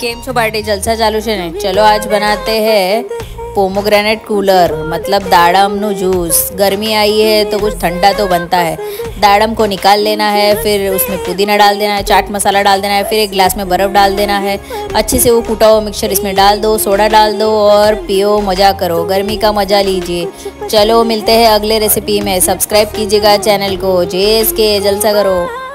केम छो पार्टी जलसा चालू है ने। चलो आज बनाते हैं पोमोग्रेनेट कूलर मतलब दाड़म नो जूस। गर्मी आई है तो कुछ ठंडा तो बनता है। दाड़म को निकाल लेना है, फिर उसमें पुदीना डाल देना है, चाट मसाला डाल देना है, फिर एक गिलास में बर्फ़ डाल देना है। अच्छे से वो कूटा हुआ मिक्सचर इसमें डाल दो, सोडा डाल दो और पियो, मज़ा करो, गर्मी का मज़ा लीजिए। चलो मिलते हैं अगले रेसिपी में। सब्सक्राइब कीजिएगा चैनल को। जे एस के जलसा करो।